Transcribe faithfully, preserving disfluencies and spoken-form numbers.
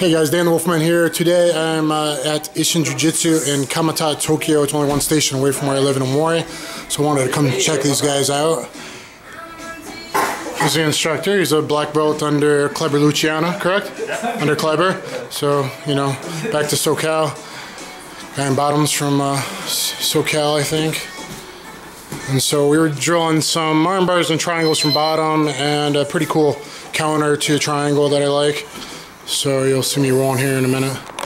Hey guys, Dan Wolfman here. Today I'm uh, at Isshin Jiu-jitsu in Kamata, Tokyo. It's only one station away from where I live in Omori, so I wanted to come check these guys out. He's the instructor. He's a black belt under Kleber Luciana, correct? Yeah. Under Kleber. So, you know, back to SoCal. Guy in bottoms from uh, SoCal, I think. And so we were drilling some arm bars and triangles from bottom, and a pretty cool counter to a triangle that I like. So you'll see me rolling here in a minute.